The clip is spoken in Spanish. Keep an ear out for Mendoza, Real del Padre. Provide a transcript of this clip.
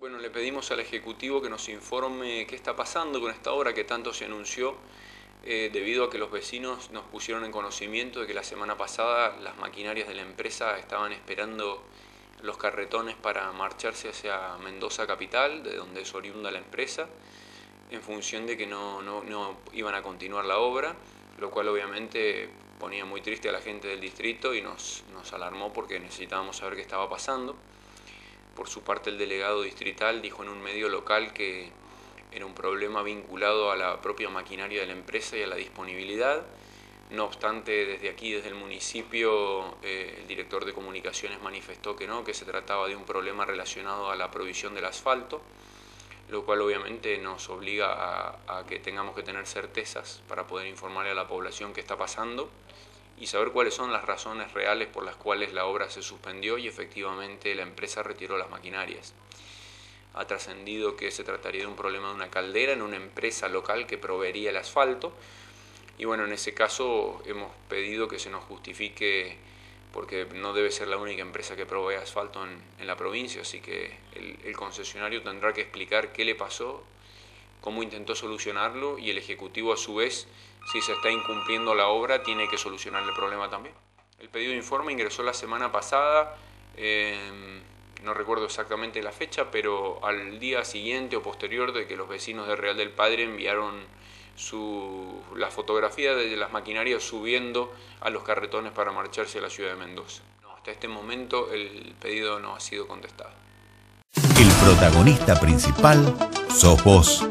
Bueno, le pedimos al Ejecutivo que nos informe qué está pasando con esta obra que tanto se anunció, debido a que los vecinos nos pusieron en conocimiento de que la semana pasada las maquinarias de la empresa estaban esperando los carretones para marcharse hacia Mendoza Capital, de donde es oriunda la empresa, en función de que no iban a continuar la obra, lo cual obviamente ponía muy triste a la gente del distrito y nos alarmó porque necesitábamos saber qué estaba pasando. Por su parte, el delegado distrital dijo en un medio local que era un problema vinculado a la propia maquinaria de la empresa y a la disponibilidad. No obstante, desde aquí, desde el municipio, el director de comunicaciones manifestó que no, que se trataba de un problema relacionado a la provisión del asfalto, lo cual obviamente nos obliga a que tengamos que tener certezas para poder informarle a la población qué está pasando y saber cuáles son las razones reales por las cuales la obra se suspendió y efectivamente la empresa retiró las maquinarias. Ha trascendido que se trataría de un problema de una caldera en una empresa local que proveería el asfalto, y bueno, en ese caso hemos pedido que se nos justifique porque no debe ser la única empresa que provee asfalto en la provincia, así que el concesionario tendrá que explicar qué le pasó, cómo intentó solucionarlo, y el Ejecutivo a su vez, si se está incumpliendo la obra, tiene que solucionar el problema también. El pedido de informe ingresó la semana pasada, no recuerdo exactamente la fecha, pero al día siguiente o posterior de que los vecinos de Real del Padre enviaron la fotografía de las maquinarias subiendo a los carretones para marcharse a la ciudad de Mendoza. No, hasta este momento el pedido no ha sido contestado. El protagonista principal sos vos.